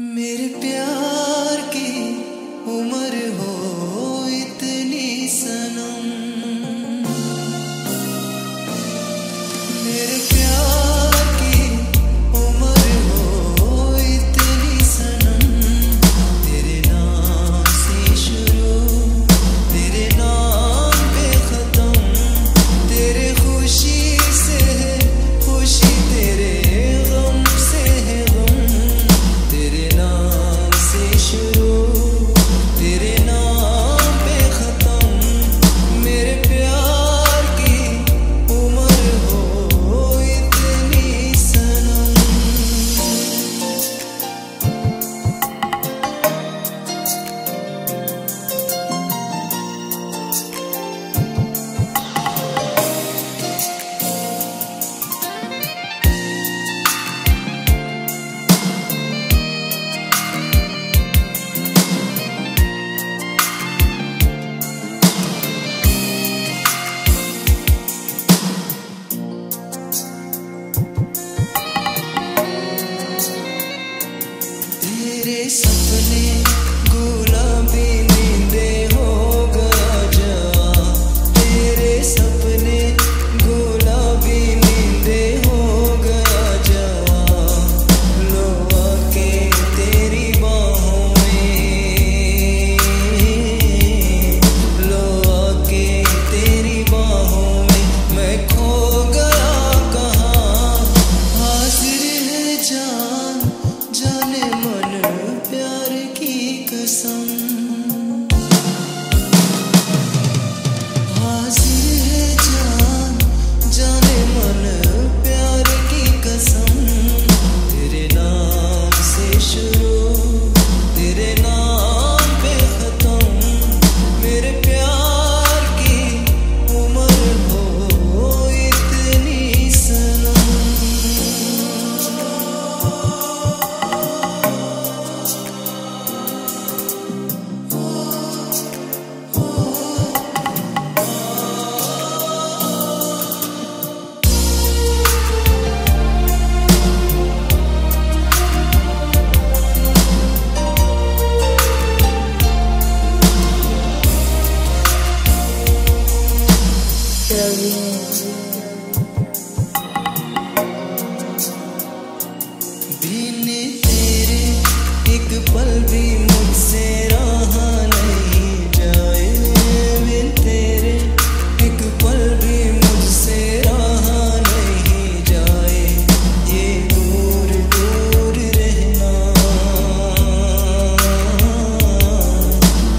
मेरे प्यार की उम्र हो इतनी सनम, मेरे प्यार की उम्र हो इतनी सनम। तेरे नाम से शुरू, तेरे नाम पे खत्म, तेरे खुशी से है खुशी, तेरे गम से है गम। तेरे नाम से शुरू, तेरे नाम पे खत्म। मेरे प्यार की उम्र हो इतनी तेरे सपने गुलाबी नींदे हो गया जहाँ, तेरे सपने गुलाबी नींदे हो गया जहाँ। लो आके तेरी बाहों में, लो आके तेरी बाहों में मैं खो गया कहाँ। हाजिर है जान, जाने मन प्यार की कसम, हाजिर है जान, जाने मन प्यार की कसम। तेरे नाम से शुरू, तेरे नाम पे खत्म। मेरे प्यार की उम्र हो इतनी सनम। बिन तेरे एक पल भी मुझसे रहा नहीं जाए, बिन तेरे एक पल भी मुझसे रहा नहीं जाए। ये दूर दूर रहना,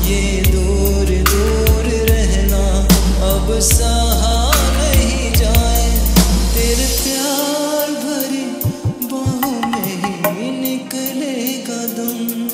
ये दूर दूर रहना अब सहा नहीं जाए। तेरे प्यार भरी बाहों में ही निकलेगा दम।